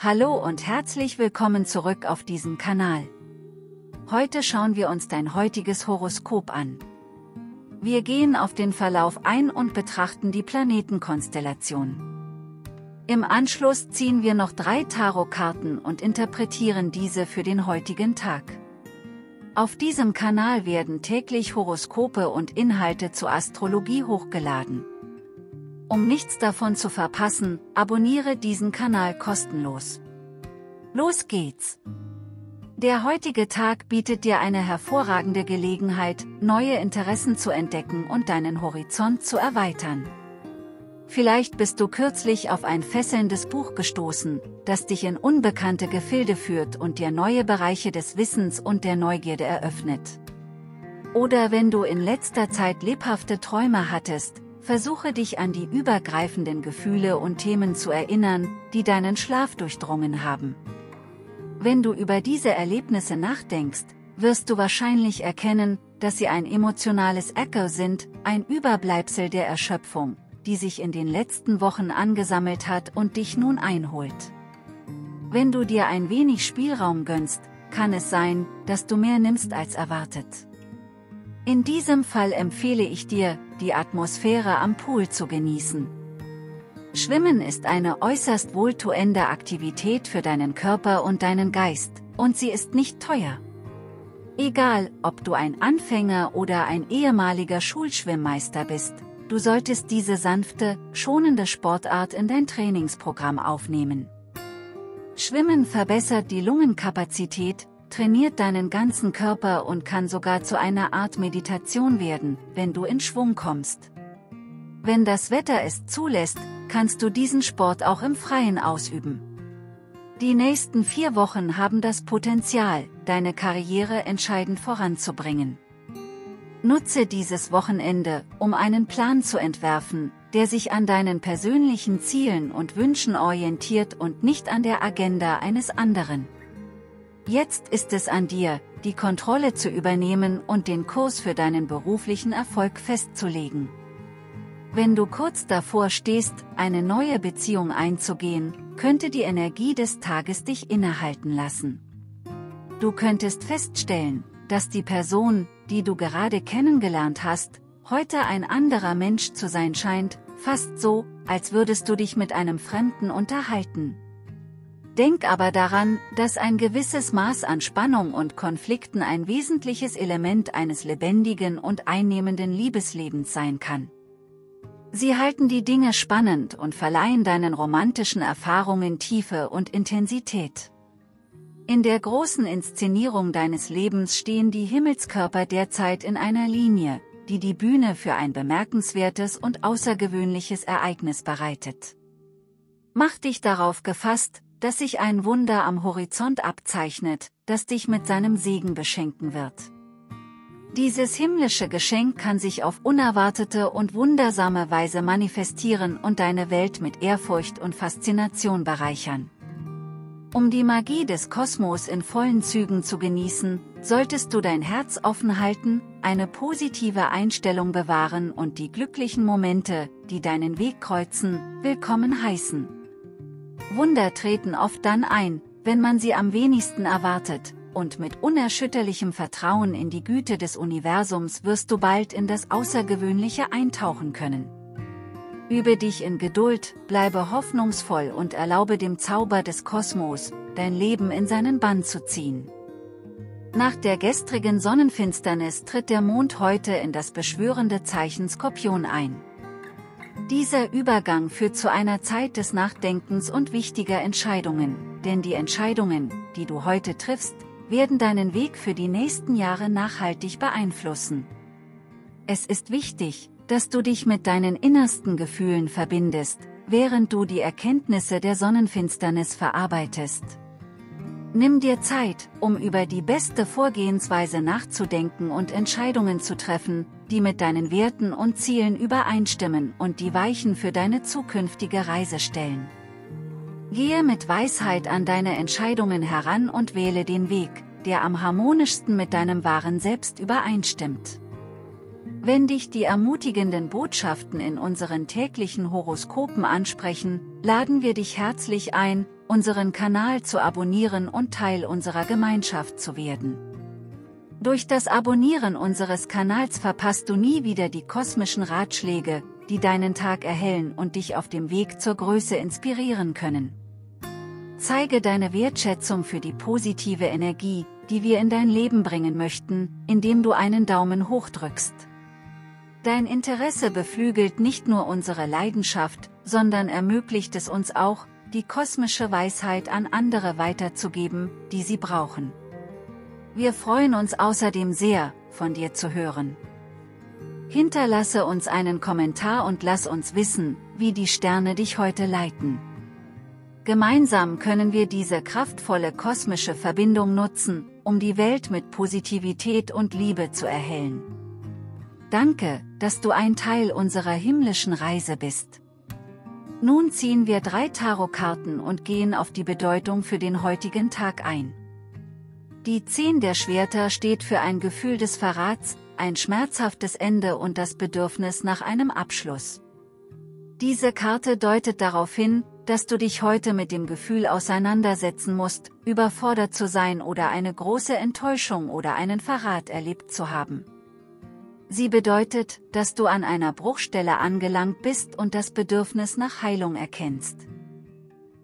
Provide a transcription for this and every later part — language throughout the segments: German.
Hallo und herzlich willkommen zurück auf diesem Kanal. Heute schauen wir uns dein heutiges Horoskop an. Wir gehen auf den Verlauf ein und betrachten die Planetenkonstellation. Im Anschluss ziehen wir noch 3 Tarotkarten und interpretieren diese für den heutigen Tag. Auf diesem Kanal werden täglich Horoskope und Inhalte zur Astrologie hochgeladen. Um nichts davon zu verpassen, abonniere diesen Kanal kostenlos. Los geht's! Der heutige Tag bietet dir eine hervorragende Gelegenheit, neue Interessen zu entdecken und deinen Horizont zu erweitern. Vielleicht bist du kürzlich auf ein fesselndes Buch gestoßen, das dich in unbekannte Gefilde führt und dir neue Bereiche des Wissens und der Neugierde eröffnet. Oder wenn du in letzter Zeit lebhafte Träume hattest, versuche dich an die übergreifenden Gefühle und Themen zu erinnern, die deinen Schlaf durchdrungen haben. Wenn du über diese Erlebnisse nachdenkst, wirst du wahrscheinlich erkennen, dass sie ein emotionales Echo sind, ein Überbleibsel der Erschöpfung, die sich in den letzten Wochen angesammelt hat und dich nun einholt. Wenn du dir ein wenig Spielraum gönnst, kann es sein, dass du mehr nimmst als erwartet. In diesem Fall empfehle ich dir, die Atmosphäre am Pool zu genießen. Schwimmen ist eine äußerst wohltuende Aktivität für deinen Körper und deinen Geist, und sie ist nicht teuer. Egal, ob du ein Anfänger oder ein ehemaliger Schulschwimmmeister bist, du solltest diese sanfte, schonende Sportart in dein Trainingsprogramm aufnehmen. Schwimmen verbessert die Lungenkapazität, trainiert deinen ganzen Körper und kann sogar zu einer Art Meditation werden, wenn du in Schwung kommst. Wenn das Wetter es zulässt, kannst du diesen Sport auch im Freien ausüben. Die nächsten 4 Wochen haben das Potenzial, deine Karriere entscheidend voranzubringen. Nutze dieses Wochenende, um einen Plan zu entwerfen, der sich an deinen persönlichen Zielen und Wünschen orientiert und nicht an der Agenda eines anderen. Jetzt ist es an dir, die Kontrolle zu übernehmen und den Kurs für deinen beruflichen Erfolg festzulegen. Wenn du kurz davor stehst, eine neue Beziehung einzugehen, könnte die Energie des Tages dich innehalten lassen. Du könntest feststellen, dass die Person, die du gerade kennengelernt hast, heute ein anderer Mensch zu sein scheint, fast so, als würdest du dich mit einem Fremden unterhalten. Denk aber daran, dass ein gewisses Maß an Spannung und Konflikten ein wesentliches Element eines lebendigen und einnehmenden Liebeslebens sein kann. Sie halten die Dinge spannend und verleihen deinen romantischen Erfahrungen Tiefe und Intensität. In der großen Inszenierung deines Lebens stehen die Himmelskörper derzeit in einer Linie, die die Bühne für ein bemerkenswertes und außergewöhnliches Ereignis bereitet. Mach dich darauf gefasst, dass sich ein Wunder am Horizont abzeichnet, das dich mit seinem Segen beschenken wird. Dieses himmlische Geschenk kann sich auf unerwartete und wundersame Weise manifestieren und deine Welt mit Ehrfurcht und Faszination bereichern. Um die Magie des Kosmos in vollen Zügen zu genießen, solltest du dein Herz offen halten, eine positive Einstellung bewahren und die glücklichen Momente, die deinen Weg kreuzen, willkommen heißen. Wunder treten oft dann ein, wenn man sie am wenigsten erwartet, und mit unerschütterlichem Vertrauen in die Güte des Universums wirst du bald in das Außergewöhnliche eintauchen können. Übe dich in Geduld, bleibe hoffnungsvoll und erlaube dem Zauber des Kosmos, dein Leben in seinen Bann zu ziehen. Nach der gestrigen Sonnenfinsternis tritt der Mond heute in das beschwörende Zeichen Skorpion ein. Dieser Übergang führt zu einer Zeit des Nachdenkens und wichtiger Entscheidungen, denn die Entscheidungen, die du heute triffst, werden deinen Weg für die nächsten Jahre nachhaltig beeinflussen. Es ist wichtig, dass du dich mit deinen innersten Gefühlen verbindest, während du die Erkenntnisse der Sonnenfinsternis verarbeitest. Nimm dir Zeit, um über die beste Vorgehensweise nachzudenken und Entscheidungen zu treffen, die mit deinen Werten und Zielen übereinstimmen und die Weichen für deine zukünftige Reise stellen. Gehe mit Weisheit an deine Entscheidungen heran und wähle den Weg, der am harmonischsten mit deinem wahren Selbst übereinstimmt. Wenn dich die ermutigenden Botschaften in unseren täglichen Horoskopen ansprechen, laden wir dich herzlich ein, unseren Kanal zu abonnieren und Teil unserer Gemeinschaft zu werden. Durch das Abonnieren unseres Kanals verpasst du nie wieder die kosmischen Ratschläge, die deinen Tag erhellen und dich auf dem Weg zur Größe inspirieren können. Zeige deine Wertschätzung für die positive Energie, die wir in dein Leben bringen möchten, indem du einen Daumen hoch drückst. Dein Interesse beflügelt nicht nur unsere Leidenschaft, sondern ermöglicht es uns auch, die kosmische Weisheit an andere weiterzugeben, die sie brauchen. Wir freuen uns außerdem sehr, von dir zu hören. Hinterlasse uns einen Kommentar und lass uns wissen, wie die Sterne dich heute leiten. Gemeinsam können wir diese kraftvolle kosmische Verbindung nutzen, um die Welt mit Positivität und Liebe zu erhellen. Danke, dass du ein Teil unserer himmlischen Reise bist. Nun ziehen wir 3 Tarotkarten und gehen auf die Bedeutung für den heutigen Tag ein. Die 10 der Schwerter steht für ein Gefühl des Verrats, ein schmerzhaftes Ende und das Bedürfnis nach einem Abschluss. Diese Karte deutet darauf hin, dass du dich heute mit dem Gefühl auseinandersetzen musst, überfordert zu sein oder eine große Enttäuschung oder einen Verrat erlebt zu haben. Sie bedeutet, dass du an einer Bruchstelle angelangt bist und das Bedürfnis nach Heilung erkennst.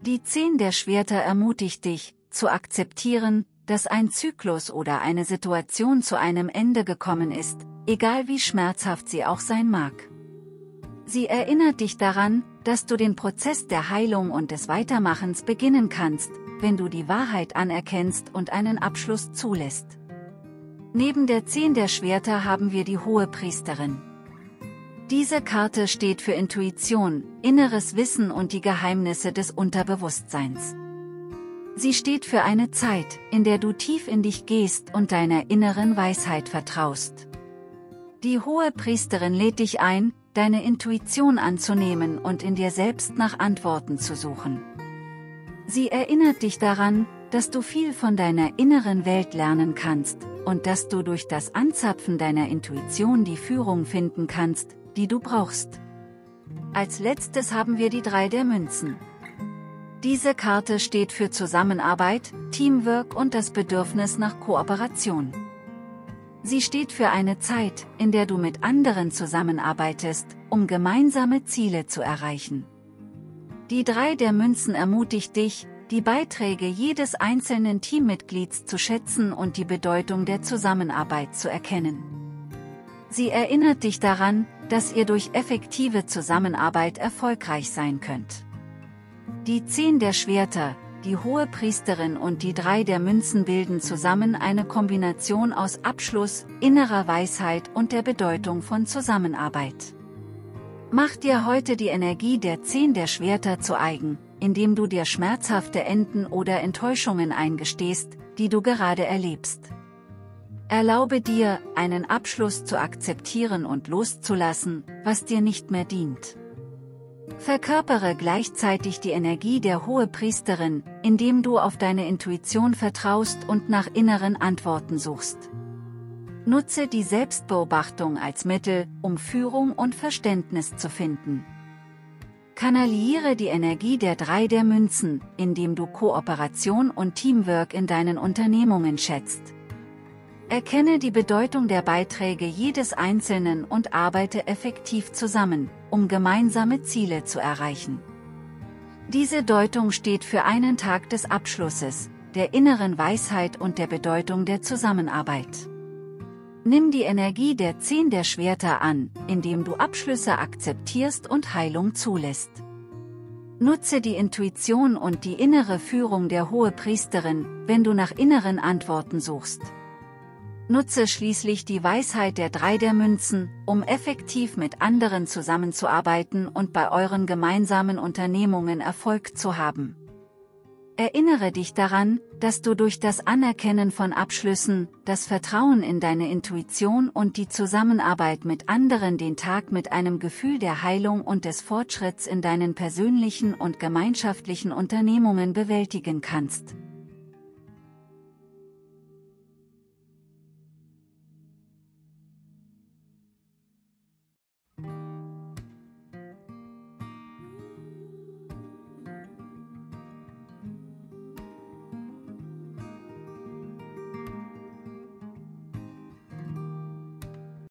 Die 10 der Schwerter ermutigt dich, zu akzeptieren, dass ein Zyklus oder eine Situation zu einem Ende gekommen ist, egal wie schmerzhaft sie auch sein mag. Sie erinnert dich daran, dass du den Prozess der Heilung und des Weitermachens beginnen kannst, wenn du die Wahrheit anerkennst und einen Abschluss zulässt. Neben der 10 der Schwerter haben wir die Hohepriesterin. Diese Karte steht für Intuition, inneres Wissen und die Geheimnisse des Unterbewusstseins. Sie steht für eine Zeit, in der du tief in dich gehst und deiner inneren Weisheit vertraust. Die Hohepriesterin lädt dich ein, deine Intuition anzunehmen und in dir selbst nach Antworten zu suchen. Sie erinnert dich daran, dass du viel von deiner inneren Welt lernen kannst und dass du durch das Anzapfen deiner Intuition die Führung finden kannst, die du brauchst. Als letztes haben wir die 3 der Münzen. Diese Karte steht für Zusammenarbeit, Teamwork und das Bedürfnis nach Kooperation. Sie steht für eine Zeit, in der du mit anderen zusammenarbeitest, um gemeinsame Ziele zu erreichen. Die 3 der Münzen ermutigt dich, die Beiträge jedes einzelnen Teammitglieds zu schätzen und die Bedeutung der Zusammenarbeit zu erkennen. Sie erinnert dich daran, dass ihr durch effektive Zusammenarbeit erfolgreich sein könnt. Die 10 der Schwerter, die Hohepriesterin und die 3 der Münzen bilden zusammen eine Kombination aus Abschluss, innerer Weisheit und der Bedeutung von Zusammenarbeit. Mach dir heute die Energie der 10 der Schwerter zu eigen, indem du dir schmerzhafte Enden oder Enttäuschungen eingestehst, die du gerade erlebst. Erlaube dir, einen Abschluss zu akzeptieren und loszulassen, was dir nicht mehr dient. Verkörpere gleichzeitig die Energie der Hohepriesterin, indem du auf deine Intuition vertraust und nach inneren Antworten suchst. Nutze die Selbstbeobachtung als Mittel, um Führung und Verständnis zu finden. Kanalisiere die Energie der 3 der Münzen, indem du Kooperation und Teamwork in deinen Unternehmungen schätzt. Erkenne die Bedeutung der Beiträge jedes Einzelnen und arbeite effektiv zusammen, um gemeinsame Ziele zu erreichen. Diese Deutung steht für einen Tag des Abschlusses, der inneren Weisheit und der Bedeutung der Zusammenarbeit. Nimm die Energie der 10 der Schwerter an, indem du Abschlüsse akzeptierst und Heilung zulässt. Nutze die Intuition und die innere Führung der Hohepriesterin, wenn du nach inneren Antworten suchst. Nutze schließlich die Weisheit der 3 der Münzen, um effektiv mit anderen zusammenzuarbeiten und bei euren gemeinsamen Unternehmungen Erfolg zu haben. Erinnere dich daran, dass du durch das Anerkennen von Abschlüssen, das Vertrauen in deine Intuition und die Zusammenarbeit mit anderen den Tag mit einem Gefühl der Heilung und des Fortschritts in deinen persönlichen und gemeinschaftlichen Unternehmungen bewältigen kannst.